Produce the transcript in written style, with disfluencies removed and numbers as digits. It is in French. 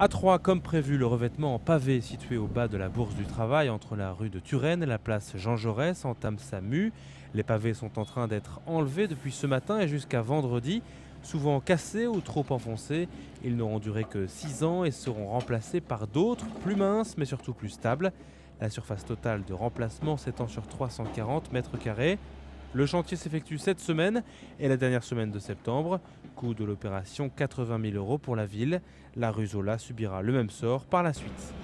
À Troyes, comme prévu, le revêtement en pavé situé au bas de la Bourse du Travail entre la rue de Turenne et la place Jean Jaurès entame sa mue. Les pavés sont en train d'être enlevés depuis ce matin et jusqu'à vendredi. Souvent cassés ou trop enfoncés, ils n'auront duré que 6 ans et seront remplacés par d'autres, plus minces mais surtout plus stables. La surface totale de remplacement s'étend sur 340 mètres carrés. Le chantier s'effectue cette semaine et la dernière semaine de septembre. Coût de l'opération 80 000 euros pour la ville. La rue Zola subira le même sort par la suite.